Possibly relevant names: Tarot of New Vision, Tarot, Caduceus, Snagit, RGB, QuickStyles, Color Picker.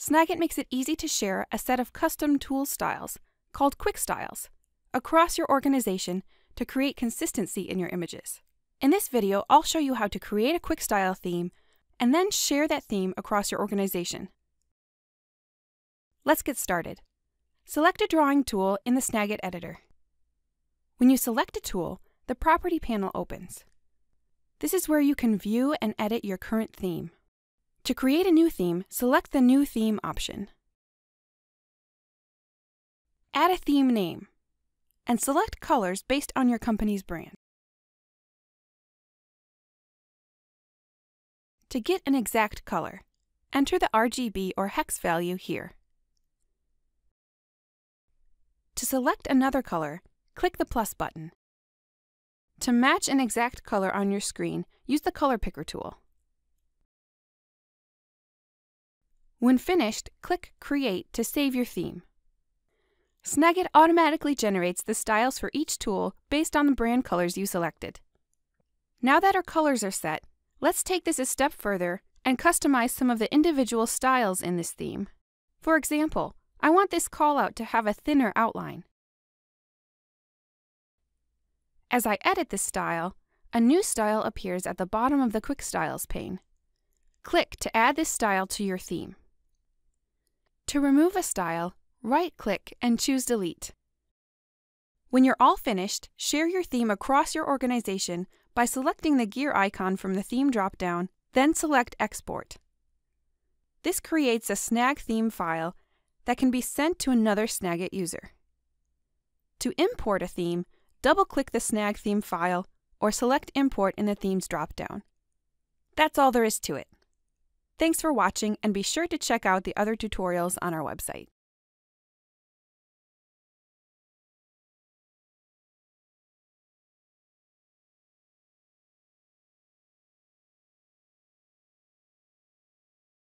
Snagit makes it easy to share a set of custom tool styles, called QuickStyles, across your organization to create consistency in your images. In this video, I'll show you how to create a QuickStyle theme and then share that theme across your organization. Let's get started. Select a drawing tool in the Snagit editor. When you select a tool, the property panel opens. This is where you can view and edit your current theme. To create a new theme, select the New Theme option. Add a theme name, and select colors based on your company's brand. To get an exact color, enter the RGB or hex value here. To select another color, click the plus button. To match an exact color on your screen, use the Color Picker tool. When finished, click Create to save your theme. Snagit automatically generates the styles for each tool based on the brand colors you selected. Now that our colors are set, let's take this a step further and customize some of the individual styles in this theme. For example, I want this callout to have a thinner outline. As I edit this style, a new style appears at the bottom of the Quick Styles pane. Click to add this style to your theme. To remove a style, right-click and choose Delete. When you're all finished, share your theme across your organization by selecting the gear icon from the theme drop-down, then select Export. This creates a Snag theme file that can be sent to another Snagit user. To import a theme, double-click the Snag theme file or select Import in the Themes drop-down. That's all there is to it. Thanks for watching, and be sure to check out the other tutorials on our website.